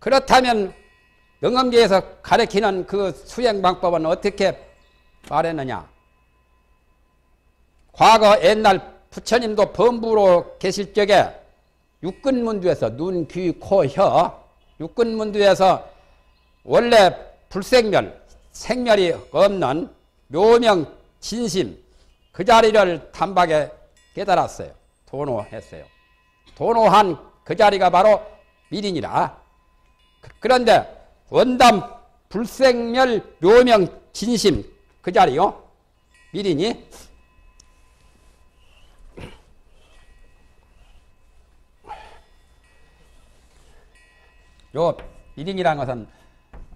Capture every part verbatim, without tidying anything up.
그렇다면 능엄경에서 가르치는 그 수행 방법은 어떻게 말했느냐? 과거 옛날 부처님도 범부로 계실 적에 육근문두에서 눈, 귀, 코, 혀 육근문두에서 원래 불생멸, 생멸이 없는 묘명 진심 그 자리를 단박에 깨달았어요. 도노했어요. 도노한 그 자리가 바로 밀인이라. 그런데 원담 불생멸 묘명 진심 그 자리요. 밀인이 요 밀인이라는 것은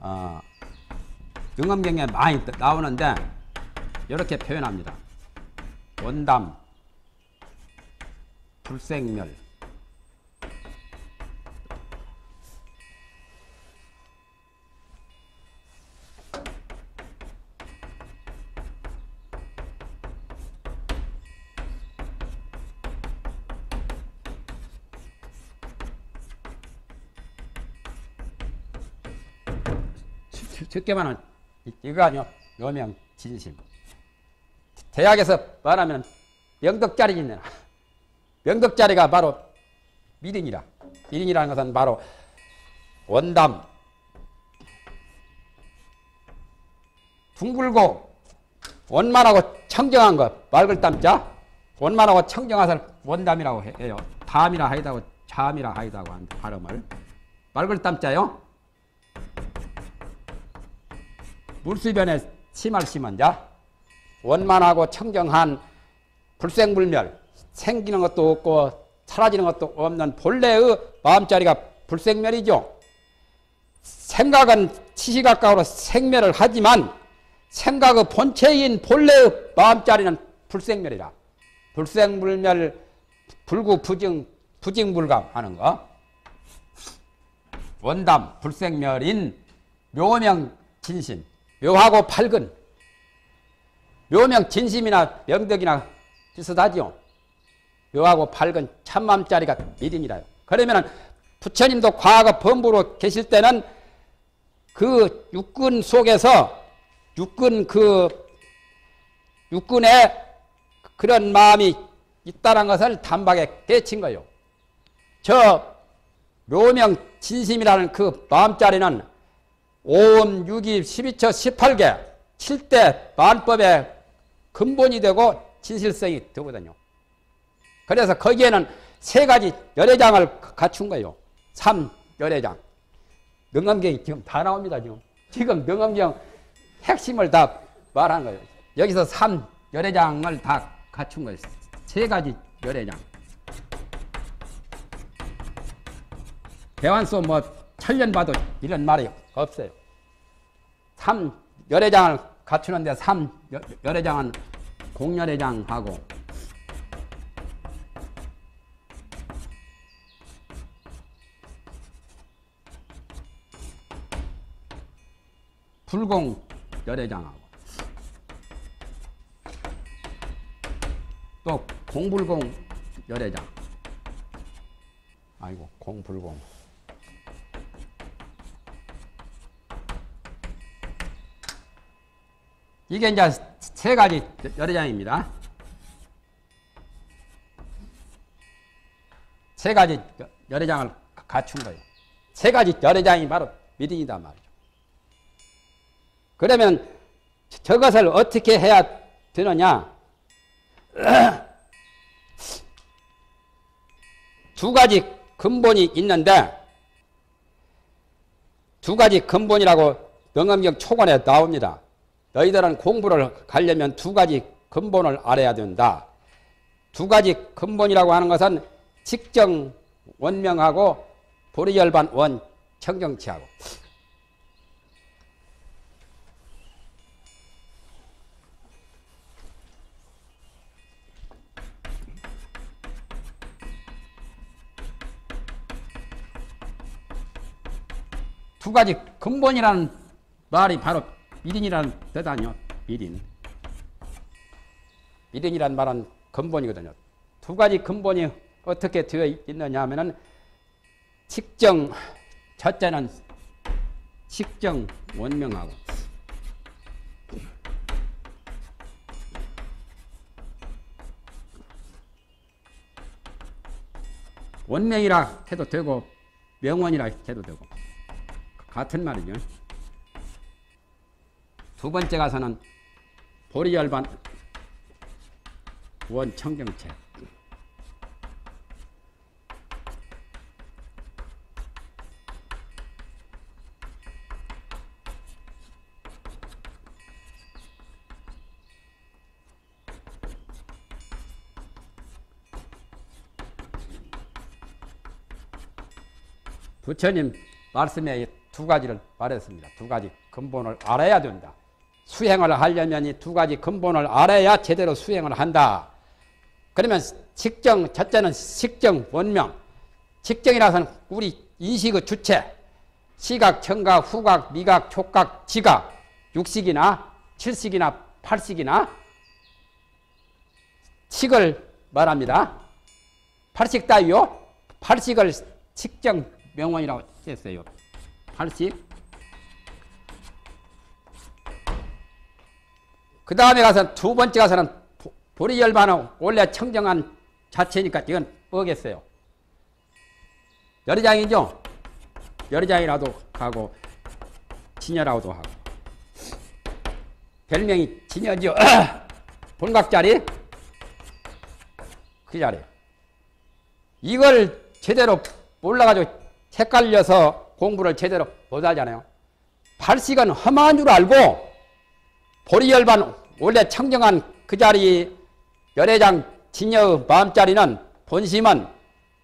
어, 능엄경에 많이 나오는데 이렇게 표현합니다. 원담 불생멸 쉽게만은 이거 아니요. 여명 진심. 대학에서 말하면 명덕자리 있느냐. 명덕자리가 바로 밀인이라. 밀인이라는 것은 바로 원담 둥글고 원만하고 청정한 것. 맑을 담자. 원만하고 청정한 원담이라고 해요. 담이라 하이다고 잠이라 하이다고 하는 발음을. 맑을 담자요. 물수변에 심할 심한 자, 원만하고 청정한 불생불멸, 생기는 것도 없고 사라지는 것도 없는 본래의 마음자리가 불생멸이죠. 생각은 치시각각으로 생멸을 하지만 생각의 본체인 본래의 마음자리는 불생멸이라. 불생불멸, 불구부증, 부증불감하는 거. 원담, 불생멸인 묘명 진심. 묘하고 밝은 묘명 진심이나 명덕이나 비슷하지요. 묘하고 밝은 참맘자리가 믿음이라요. 그러면 부처님도 과거 범부로 계실 때는 그 육근 속에서 육근 그 육근에 그런 마음이 있다는 것을 단박에 깨친 거예요. 저 묘명 진심이라는 그 마음자리는 오음, 육이, 십이처, 십팔 개, 칠대 만법의 근본이 되고 진실성이 되거든요. 그래서 거기에는 세 가지 열애장을 갖춘 거예요. 삼 열애장. 능엄경이 지금 다 나옵니다. 지금 지금 능엄경 핵심을 다 말한 거예요. 여기서 삼 열애장을 다 갖춘 거예요. 세 가지 열애장. 대환소 뭐 천년 봐도 이런 말이요. 없어요. 삼 열애장을 갖추는데 삼 열애장은 공열애장하고 불공 열애장하고 또 공불공 열애장 아이고 공불공 이게 이제 세 가지 열애장입니다. 세 가지 열애장을 갖춘 거예요. 세 가지 열애장이 바로 밀인이다 말이죠. 그러면 저것을 어떻게 해야 되느냐? 두 가지 근본이 있는데 두 가지 근본이라고 능엄경 초관에 나옵니다. 너희들은 공부를 가려면 두 가지 근본을 알아야 된다. 두 가지 근본이라고 하는 것은 직정 원명하고 보리열반 원 청정치하고 두 가지 근본이라는 말이 바로 밀인이라는 뜻 아니요. 밀인. 밀인이란 말은 근본이거든요. 두 가지 근본이 어떻게 되어 있느냐 하면은 직정 첫째는 식정 원명하고 원명이라 해도 되고 명원이라 해도 되고 같은 말이죠. 두 번째 가서는 보리열반 원청정책 부처님 말씀에 이 두 가지를 말했습니다. 두 가지 근본을 알아야 된다. 수행을 하려면 이 두 가지 근본을 알아야 제대로 수행을 한다. 그러면 직정, 첫째는 식정 원명. 직정이라서는 우리 인식의 주체, 시각, 청각, 후각, 미각, 촉각, 지각, 육식이나 칠식이나 팔식이나 식을 말합니다. 팔식 따위요. 팔식을 직정 명원이라고 했어요. 팔식. 그 다음에 가서 두 번째 가서는 보리열반은 원래 청정한 자체니까 이건 뭐겠어요? 열의장이죠? 열의장이라도 하고 진여라고도 하고 별명이 진여지요. 본각자리 그 자리 이걸 제대로 몰라가지고 헷갈려서 공부를 제대로 못하잖아요. 팔식은 험한 줄 알고 보리열반 원래 청정한 그 자리 열애장 진여의 마음자리는 본심은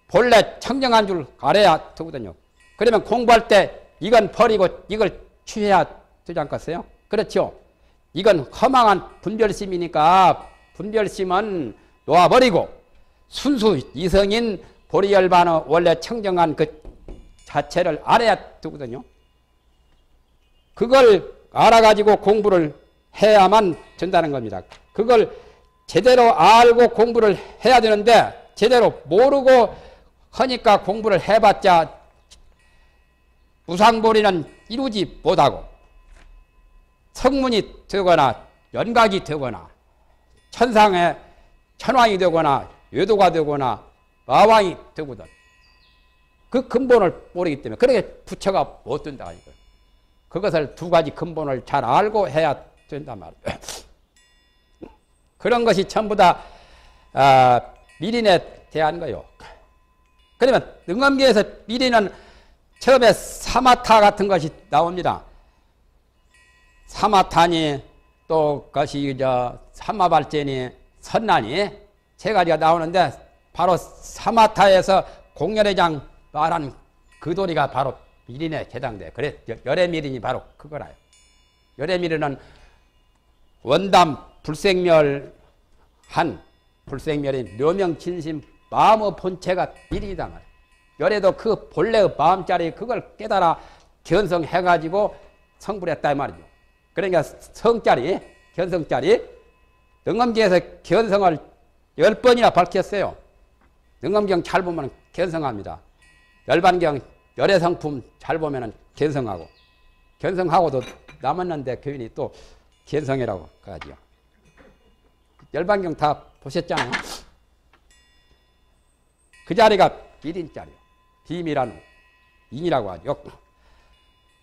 본래 청정한 줄 알아야 되거든요. 그러면 공부할 때 이건 버리고 이걸 취해야 되지 않겠어요? 그렇죠. 이건 허망한 분별심이니까 분별심은 놓아버리고 순수 이성인 보리열반의 원래 청정한 그 자체를 알아야 되거든요. 그걸 알아가지고 공부를 해야만 된다는 겁니다. 그걸 제대로 알고 공부를 해야 되는데 제대로 모르고 하니까 공부를 해봤자 무상보리는 이루지 못하고 성문이 되거나 연각이 되거나 천상의 천왕이 되거나 외도가 되거나 마왕이 되거든. 그 근본을 모르기 때문에 그렇게 부처가 못 된다. 그것을 두 가지 근본을 잘 알고 해야 된단 말이에요. 그런 것이 전부 다 아, 미린에 대한 거요. 그러면 능엄경에서 미린은 처음에 사마타 같은 것이 나옵니다. 사마타니 또 것이 저 사마발제니 선난이 세 가지가 나오는데 바로 사마타에서 공열회장 말한 그 도리가 바로 미린에 해당돼요. 그래 열애 미린이 바로 그거라요. 열애 미린은 원담 불생멸 한 불생멸이 묘명 진심 마음의 본체가 미린이다 말이야. 열애도 그 본래의 마음자리 그걸 깨달아 견성해가지고 성불했다 이 말이죠. 그러니까 성자리 견성자리 능엄경에서 견성을 열 번이나 밝혔어요. 능엄경 잘 보면 견성합니다. 열반경 열애성품 잘 보면 견성하고 견성하고도 남았는데 교인이 또 견성이라고 하지요. 열반경 다 보셨잖아요. 그 자리가 일인짜리요. 비밀한 인이라고 하죠.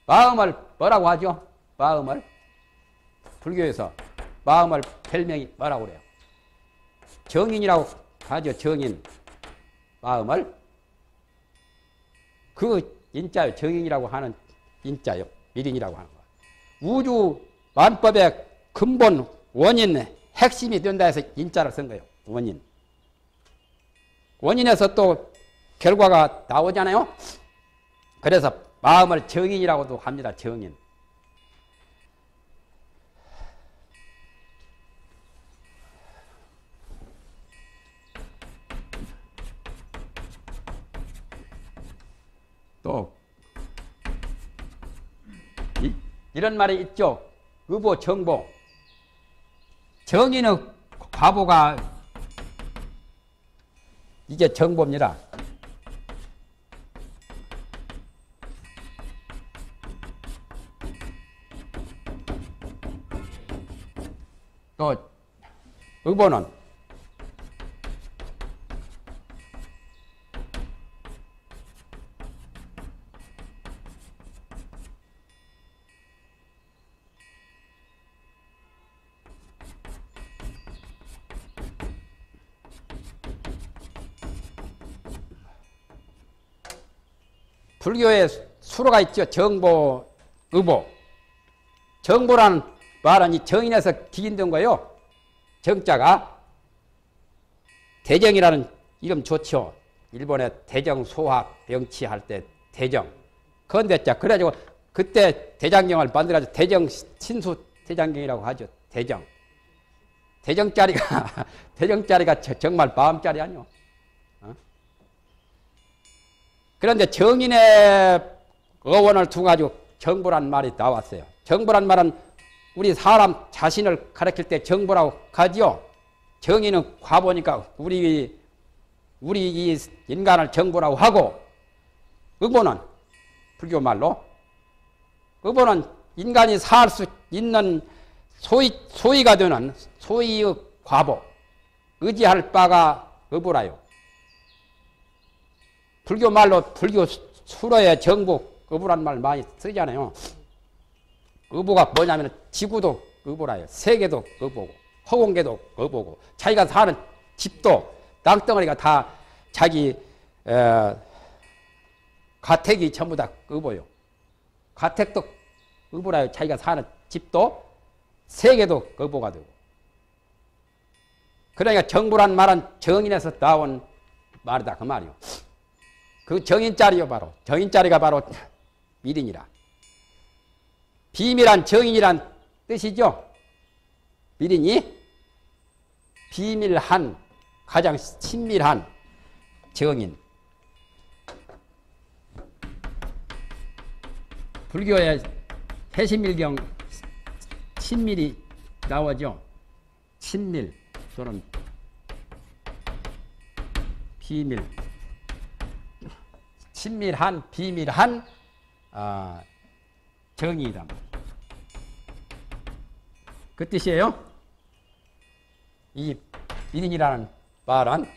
마음을 뭐라고 하죠? 마음을 불교에서 마음을 별명이 뭐라고 그래요? 정인이라고 하죠. 정인 마음을 그 인자요. 정인이라고 하는 인자요. 미린이라고 하는 거. 우주 만법의 근본 원인 핵심이 된다 해서 인자를 쓴 거예요. 원인. 원인에서 또 결과가 나오잖아요. 그래서 마음을 정인이라고도 합니다. 정인. 또 이, 이런 말이 있죠. 의보, 정보. 정인의 과보가 이게 정보입니다. 오 번은 불교에 수로가 있죠. 정보, 의보. 정보라는 말은 이 정인에서 기인된 거예요. 정자가 대정이라는 이름 좋죠. 일본의 대정 소학 병치 할 때 대정. 건대자. 그래가지고 그때 대장경을 만들어서 대정 신수 대장경이라고 하죠. 대정. 대정자리가 대정자리가 정말 마음자리 아니요. 어? 그런데 정인의 어원을 두고 가지고 정보란 말이 나왔어요. 정보란 말은 우리 사람 자신을 가리킬 때 정보라고 하지요. 정인은 과보니까 우리 우리 이 인간을 정보라고 하고, 의보는 불교 말로 의보는 인간이 살 수 있는 소위 소위가 되는 소위의 과보, 의지할 바가 의보라요. 불교 말로 불교 수로에 정보 의보란 말 많이 쓰잖아요. 의보가 뭐냐면 지구도 의보라요. 세계도 의보고 허공계도 의보고 자기가 사는 집도 땅덩어리가 다 자기 에, 가택이 전부 다 의보요. 가택도 의보라요. 자기가 사는 집도 세계도 의보가 되고. 그러니까 정보란 말은 정인에서 나온 말이다 그 말이요. 그 정인자리요 바로. 정인자리가 바로 미린이라. 비밀한 정인이란 뜻이죠. 미린이 비밀한 가장 친밀한 정인. 불교의 해심일경 친밀이 나오죠. 친밀 또는 비밀. 친밀한, 비밀한 어, 정의이다. 그 뜻이에요. 이 미린이라는 말은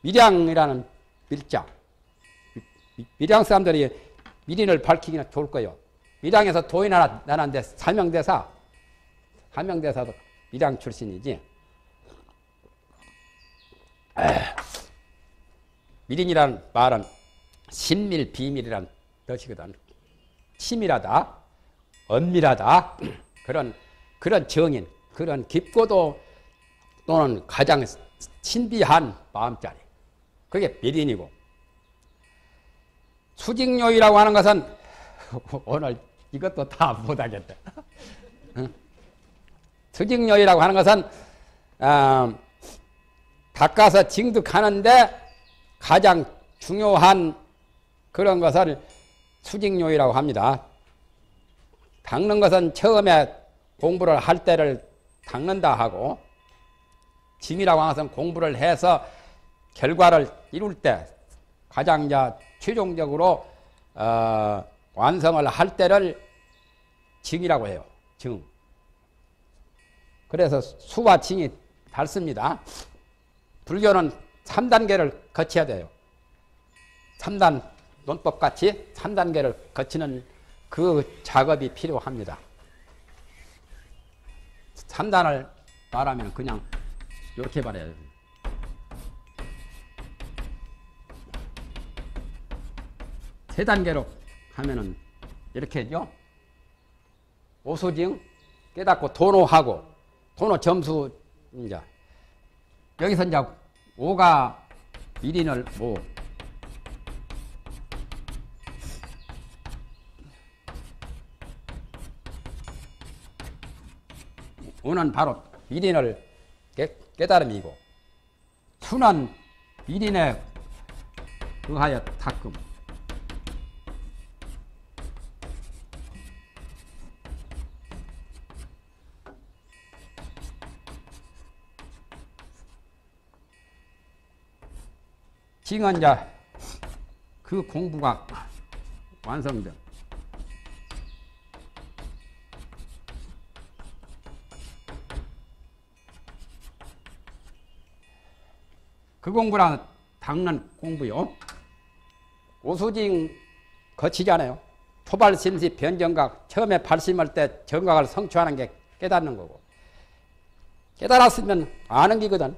밀양이라는 밀자. 밀양 사람들이 미린을 밝히기는 좋을 거예요. 밀양에서 도인 하나 나는데 삼명대사. 한명대사도 밀양 출신이지. 미린이라는 말은 신밀, 비밀이란 뜻이거든. 치밀하다, 엄밀하다, 그런, 그런 정인, 그런 깊고도 또는 가장 신비한 마음자리. 그게 미린이고. 수직요이라고 하는 것은 오늘 이것도 다 못하겠다. 수직요이라고 하는 것은 어, 닦아서 징득하는데 가장 중요한 그런 것을 수직요이라고 합니다. 닦는 것은 처음에 공부를 할 때를 닦는다 하고, 징이라고 하는 것은 공부를 해서 결과를 이룰 때 가장 자 최종적으로 어, 완성을 할 때를 징이라고 해요. 징. 그래서 수와 징이 닳습니다. 불교는 삼 단계를 거쳐야 돼요. 삼 단 논법같이 삼 단계를 거치는 그 작업이 필요합니다. 삼 단을 말하면 그냥 이렇게 말해야 돼요. 세 단계로 하면은 이렇게죠. 오수징 깨닫고 도노하고, 도노 점수, 이제, 여기서 이제, 오가 미린을 오. 오는 바로 미린을 깨, 깨달음이고, 수는 미린에 의하여 닦음. 징은 이제 그 공부가 완성됨. 그 공부란 당난 공부요. 오수징 거치잖아요. 초발심시 변정각, 처음에 발심할 때 정각을 성취하는 게 깨닫는 거고, 깨달았으면 아는 기거든.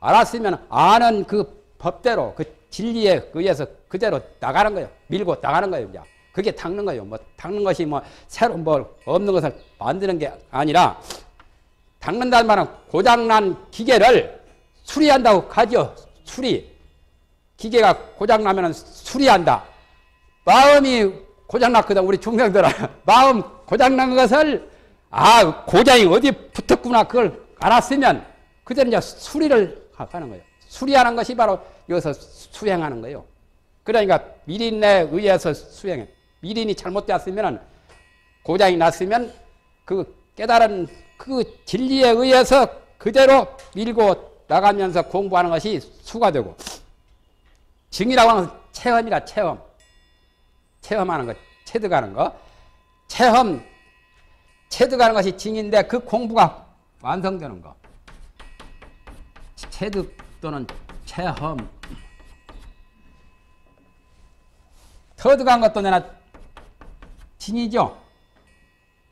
알았으면 아는 그 법대로, 그 진리에 의해서 그대로 나가는 거예요. 밀고 나가는 거예요. 그냥. 그게 닦는 거예요. 뭐 닦는 것이 뭐 새로 뭐 없는 것을 만드는 게 아니라, 닦는다는 말은 고장난 기계를 수리한다고 하죠. 수리. 기계가 고장나면 수리한다. 마음이 고장났거든. 우리 중생들은 마음 고장난 것을, 아, 고장이 어디 붙었구나, 그걸 알았으면 그대로 이제 수리를 하는 거예요. 수리하는 것이 바로 여기서 수행하는 거예요. 그러니까 미린에 의해서 수행해. 미린이 잘못되었으면, 고장이 났으면 그 깨달은 그 진리에 의해서 그대로 밀고 나가면서 공부하는 것이 수가 되고, 증이라고 하는 것은 체험이라. 체험. 체험하는 것, 체득하는 것. 체험, 체득하는 것이 증인데 그 공부가 완성되는 것. 체득 또는 체험. 터득한 것도 내나 증이죠.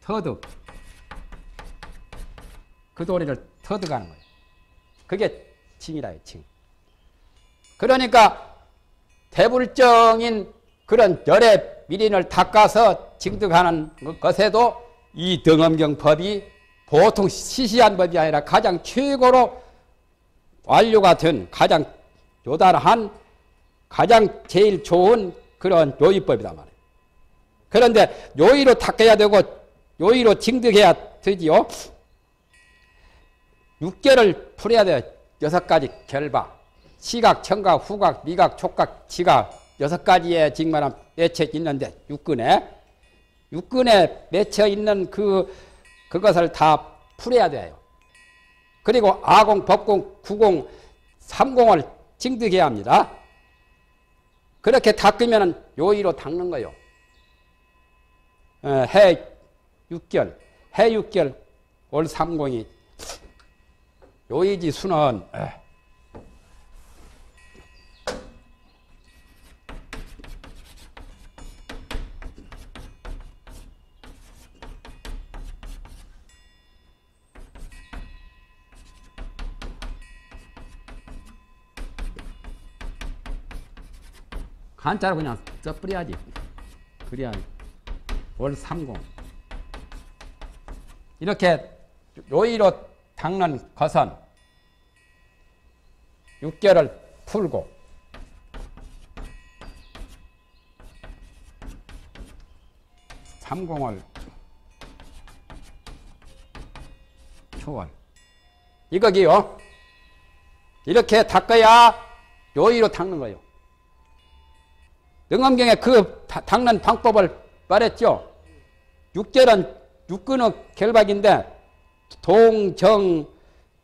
터득. 그 도리를 터득하는 거예요. 그게 증이라 해요. 증. 그러니까 대불정인 그런 열의 미린을 닦아서 증득하는 것에도 이 능엄경 법이 보통 시시한 법이 아니라 가장 최고로 완료가 된, 가장 요달한, 가장 제일 좋은 그런 요의법이다 말이에요. 그런데 요의로 닦아야 되고 요의로 증득해야 되지요. 육계를 풀어야 돼요. 여섯 가지 결박. 시각, 청각, 후각, 미각, 촉각, 지각. 여섯 가지의 직만한 맺혀 있는데, 육근에 육근에 맺혀 있는 그 그것을 다 풀어야 돼요. 그리고 아공, 법공, 구공, 삼공을 증득해야 합니다. 그렇게 닦으면 요의로 닦는 거예요. 해 육결, 해 육결, 올 삼공이 요의지 수는. 한자로 그냥 써뿌려야지. 그래야 월삼공. 이렇게 요의로 닦는 것은 육계를 풀고 삼공을 초월. 이거기요. 이렇게 닦아야 요의로 닦는 거예요. 능엄경에 그 닦는 방법을 말했죠. 육절은 육근의 결박인데 동정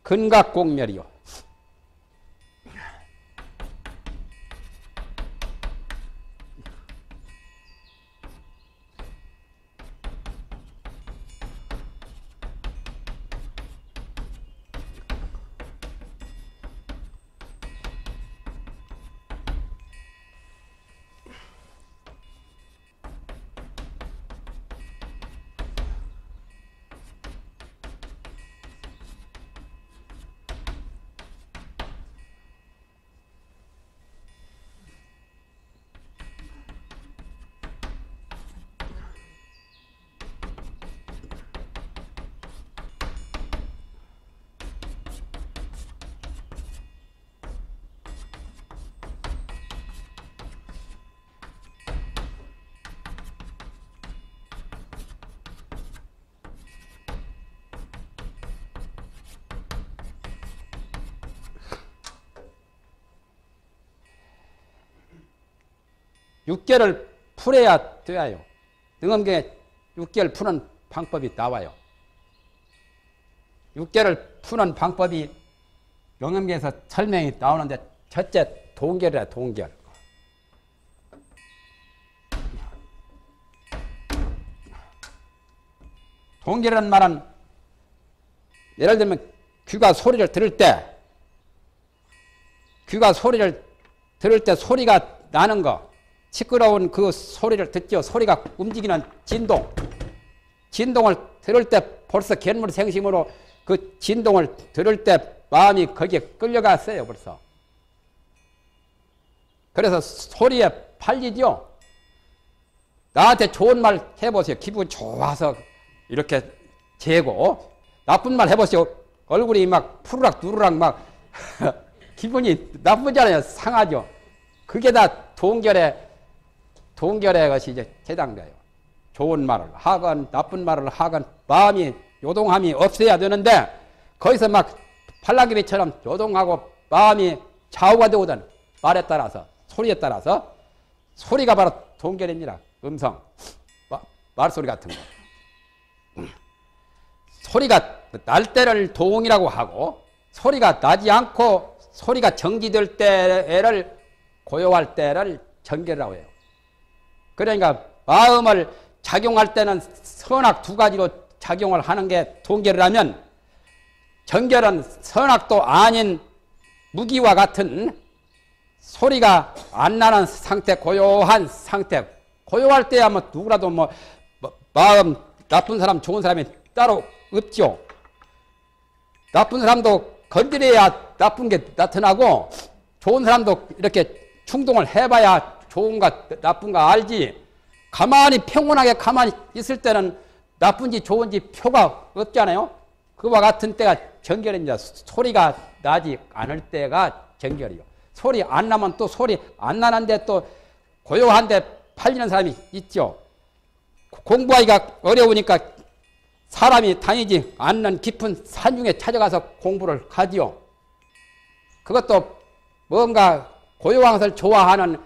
근각 공멸이요. 육계를 풀어야 돼요. 능엄경에 육계를 푸는 방법이 나와요. 육계를 푸는 방법이 능엄경에서 설명이 나오는데, 첫째 동결이라. 동결. 동결이란 말은 예를 들면 귀가 소리를 들을 때 귀가 소리를 들을 때 소리가 나는 거, 시끄러운 그 소리를 듣죠. 소리가 움직이는 진동, 진동을 들을 때 벌써 견물 생심으로 그 진동을 들을 때 마음이 거기에 끌려갔어요. 벌써. 그래서 소리에 팔리죠. 나한테 좋은 말 해보세요. 기분 좋아서 이렇게 재고, 나쁜 말 해보세요. 얼굴이 막 푸르락 누르락 막 기분이 나쁘잖아요. 상하죠. 그게 다 동결의 동결의 것이 이제 해당돼요. 좋은 말을 하건 나쁜 말을 하건 마음이 요동함이 없어야 되는데 거기서 막 팔라기비처럼 요동하고 마음이 좌우가 되거든. 말에 따라서 소리에 따라서 소리가 바로 동결입니다. 음성 마, 말소리 같은 거. 소리가 날 때를 동이라고 하고 소리가 나지 않고 소리가 정지될 때를 고요할 때를 정결이라고 해요. 그러니까 마음을 작용할 때는 선악 두 가지로 작용을 하는 게 동결이라면 정결은 선악도 아닌 무기와 같은 소리가 안 나는 상태, 고요한 상태. 고요할 때야 뭐 누구라도 뭐 마음 나쁜 사람 좋은 사람이 따로 없죠. 나쁜 사람도 건드려야 나쁜 게 나타나고 좋은 사람도 이렇게 충동을 해봐야 좋은가 나쁜가 알지. 가만히 평온하게 가만히 있을 때는 나쁜지 좋은지 표가 없잖아요. 그와 같은 때가 정결입니다. 소리가 나지 않을 때가 정결이요. 소리 안 나면 또 소리 안 나는데 또 고요한데 팔리는 사람이 있죠. 공부하기가 어려우니까 사람이 다니지 않는 깊은 산중에 찾아가서 공부를 하지요. 그것도 뭔가 고요한 것을 좋아하는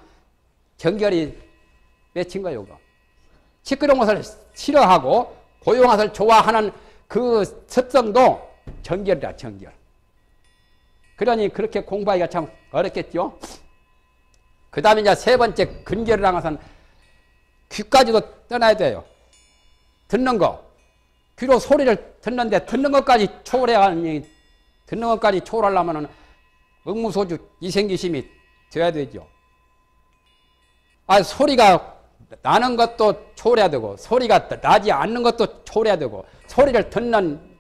정결이 맺힌 거예요. 시끄러운 것을 싫어하고 고요한 것을 좋아하는 그 습성도 정결이다. 정결. 그러니 그렇게 공부하기가 참 어렵겠죠. 그 다음에 이제 세 번째 근결이라는 것은 귀까지도 떠나야 돼요. 듣는 거. 귀로 소리를 듣는데 듣는 것까지 초월해야 하는, 듣는 것까지 초월하려면 응무소주 이생기심이 돼야 되죠. 아, 소리가 나는 것도 초월해야 되고, 소리가 나지 않는 것도 초월해야 되고, 소리를 듣는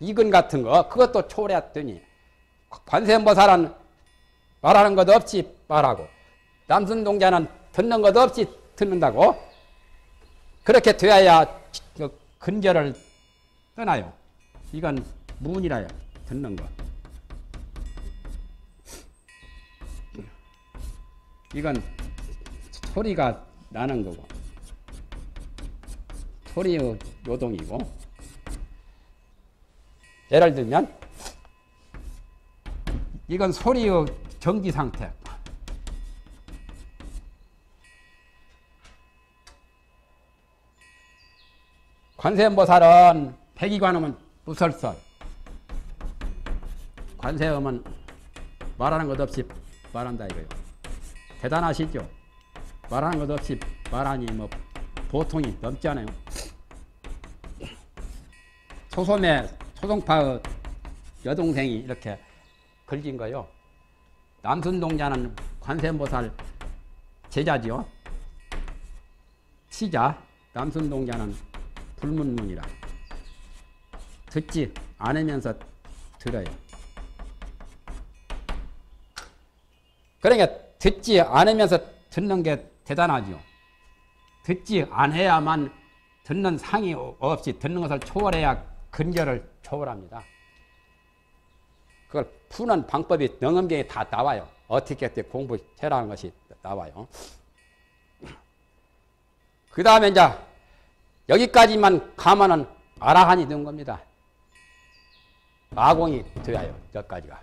이근 같은 거, 그것도 초월해야 되니. 관세음보살은 말하는 것 없이 말하고, 남순동자는 듣는 것 없이 듣는다고. 그렇게 되어야 근결을 떠나요. 이건 문이라요. 듣는 것. 이건 소리가 나는 거고, 소리의 요동이고, 예를 들면, 이건 소리의 정지 상태. 관세음보살은 백이관음은 무설설, 관세음은 말하는 것 없이 말한다 이거예요. 대단하시죠? 말하는 것 없이 말하니 뭐 보통이 넘잖아요. 소송의 소송파의 여동생이 이렇게 걸린 거요. 남순동자는 관세음보살 제자지요. 시자 남순동자는 불문문이라. 듣지 않으면서 들어요. 그러니까 듣지 않으면서 듣는 게 대단하죠. 듣지 않아야만 듣는 상이 없이 듣는 것을 초월해야 근결을 초월합니다. 그걸 푸는 방법이 능엄경에 다 나와요. 어떻게 공부해라는 것이 나와요. 그 다음에 이제 여기까지만 가면은 아라한이 된 겁니다. 아공이 되어요. 여기까지가.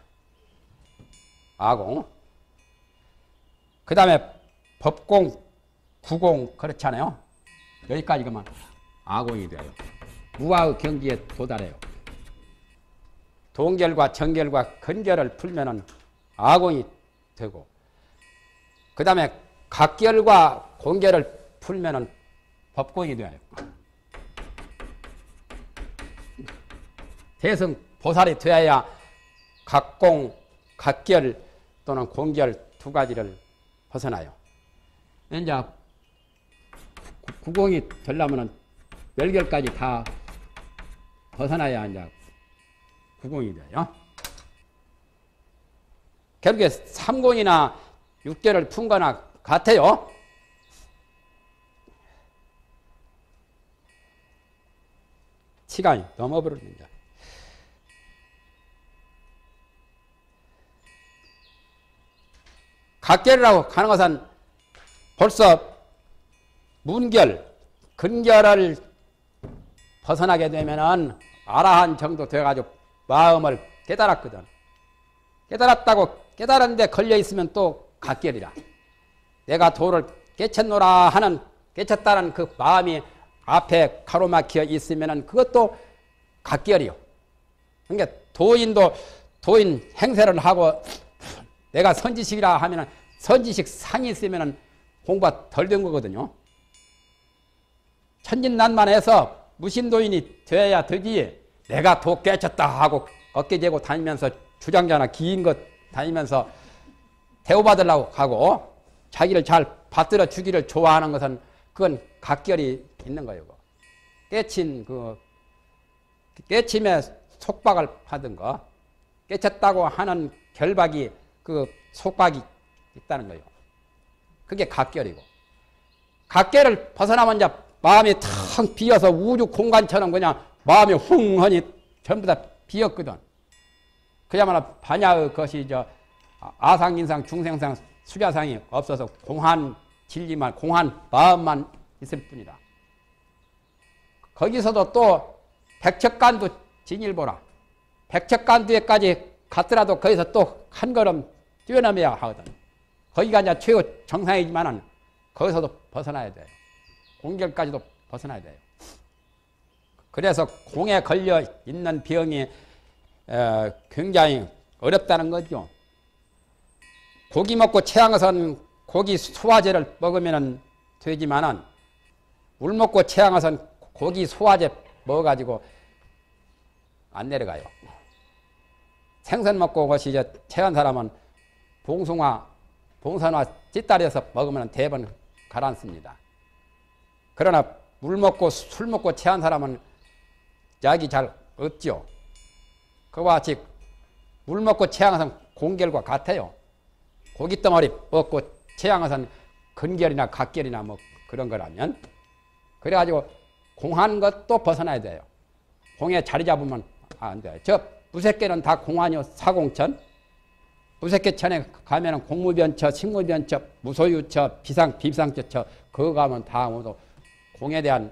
아공. 그 다음에 법공, 구공 그렇잖아요. 여기까지 가면 아공이 돼요. 무아의 경지에 도달해요. 동결과 정결과 근결을 풀면은 아공이 되고, 그 다음에 각결과 공결을 풀면은 법공이 돼요. 대승 보살이 되어야 각공, 각결 또는 공결 두 가지를 벗어나요. 이제 구공이 되려면 열결까지 다 벗어나야 이제 구공이 돼요. 결국에 삼공이나 육결을 푼 거나 같아요. 시간이 넘어버립니다. 각결이라고 하는 것은 벌써 문결, 근결을 벗어나게 되면은 아라한 정도 돼가지고 마음을 깨달았거든. 깨달았다고 깨달았는데 걸려있으면 또 각결이라. 내가 도를 깨쳤노라 하는, 깨쳤다는 그 마음이 앞에 가로막혀 있으면 그것도 각결이요. 그러니까 도인도 도인 행세를 하고 내가 선지식이라 하면 선지식 상이 있으면 공부가 덜 된 거거든요. 천진난만해서 무신도인이 되어야 되지, 내가 도 깨쳤다 하고 어깨 재고 다니면서 주장자나 기인 것 다니면서 대우받으려고 하고 자기를 잘 받들어 주기를 좋아하는 것은 그건 각결이 있는 거예요. 깨친 그 깨침에 속박을 받은 거, 깨쳤다고 하는 결박이 그 속박이 있다는 거예요. 그게 각결이고, 각결을 벗어나면 이제 마음이 텅 비어서 우주 공간처럼 그냥 마음이 훌렁하니 전부 다 비었거든. 그야말로 반야의 것이 저 아상인상 중생상 수자상이 없어서 공한 진리만, 공한 마음만 있을 뿐이다. 거기서도 또 백척간두 진일보라. 백척간두에까지 갔더라도 거기서 또 한 걸음 뛰어넘어야 하거든. 거기가 이제 최후 정상이지만은 거기서도 벗어나야 돼요. 공결까지도 벗어나야 돼요. 그래서 공에 걸려 있는 병이 에, 굉장히 어렵다는 거죠. 고기 먹고 체한 것은 고기 소화제를 먹으면 되지만은 물 먹고 체한 것은 고기 소화제 먹어가지고 안 내려가요. 생선 먹고 것이 이제 체한 사람은 봉숭아, 봉선화 찌따리에서 먹으면 대번 가라앉습니다. 그러나 물 먹고 술 먹고 체한 사람은 약이 잘 없죠. 그와 같이 물 먹고 체한 것은 공결과 같아요. 고기 덩어리 먹고 체한 것은 근결이나 각결이나 뭐 그런 거라면, 그래가지고 공한 것도 벗어나야 돼요. 공에 자리 잡으면 안 돼요. 저 무색계는 다 공안이요. 사공천. 무색계천에 가면은 공무변처, 식무변처, 무소유처, 비상, 비상처처, 그거 가면 다 모두 공에 대한,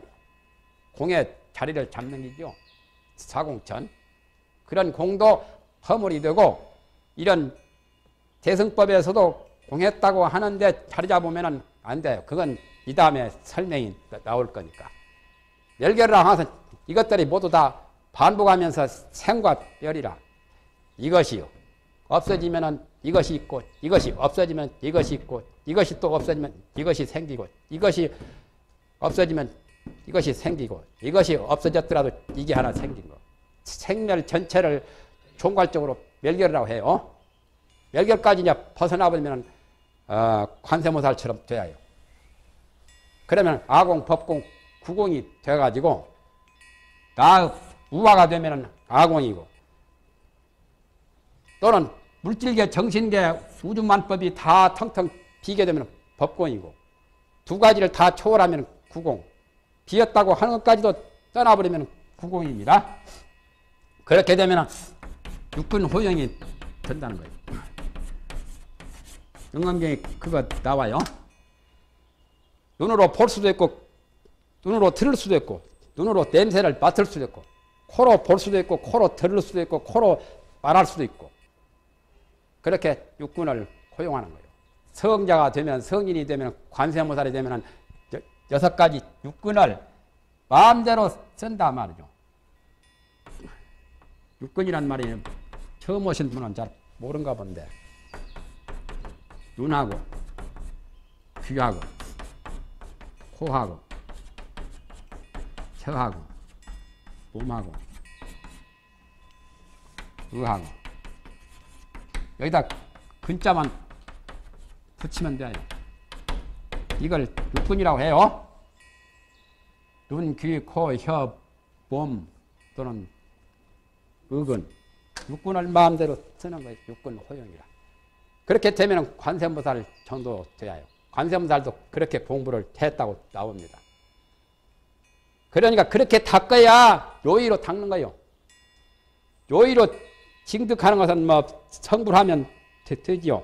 공의 자리를 잡는 게죠. 사공천. 그런 공도 허물이 되고, 이런 대승법에서도 공했다고 하는데 자리 잡으면 안 돼요. 그건 이 다음에 설명이 나올 거니까. 열결이라 항상 이것들이 모두 다 반복하면서 생과 멸이라. 이것이요. 없어지면은 이것이 있고, 이것이 없어지면 이것이 있고, 이것이 또 없어지면 이것이 생기고, 이것이 없어지면 이것이 생기고, 이것이 없어졌더라도 이게 하나 생긴 거. 생멸 전체를 총괄적으로 멸결이라고 해요. 멸결까지 이제 벗어나버리면 어, 관세모살처럼 돼요. 그러면 아공, 법공, 구공이 돼가지고 나 우화가 되면 아공이고, 또는 물질계, 정신계, 우주만법이 다 텅텅 비게 되면 법공이고, 두 가지를 다 초월하면 구공, 비었다고 하는 것까지도 떠나버리면 구공입니다. 그렇게 되면 육근호영이 된다는 거예요. 능엄경이 그거 나와요. 눈으로 볼 수도 있고, 눈으로 들을 수도 있고, 눈으로 냄새를 맡을 수도 있고, 코로 볼 수도 있고, 코로 들을 수도 있고, 코로 말할 수도 있고, 그렇게 육군을 허용하는 거예요. 성자가 되면, 성인이 되면, 관세음보살이 되면 여섯 가지 육군을 마음대로 쓴다 말이죠. 육군이란 말이 처음 오신 분은 잘 모른가 본데, 눈하고 귀하고 코하고 혀하고 몸하고 의항. 여기다 근자만 붙이면 돼요. 이걸 육근이라고 해요. 눈, 귀, 코, 혀, 몸 또는 의근. 육근을 마음대로 쓰는 거예요. 육근 호용이라. 그렇게 되면 관세음보살 정도 돼야 해요. 관세음보살도 그렇게 공부를 했다고 나옵니다. 그러니까 그렇게 닦아야 요의로 닦는 거예요. 요의로 징득하는 것은 뭐 성불하면 되지요.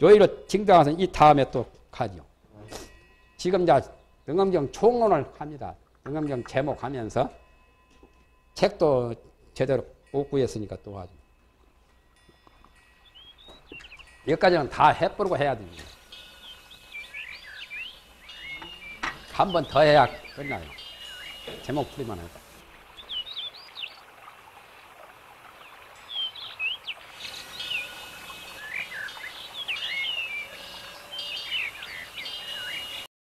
요의로 징득하는 것은 이 다음에 또 가지요. 지금 자 능엄경 총론을 합니다. 능엄경 제목하면서 책도 제대로 못 구했으니까 또 하죠. 여기까지는 다 해버리고 해야 됩니다. 한 번 더 해야 끝나요. 제목 풀이만 해도.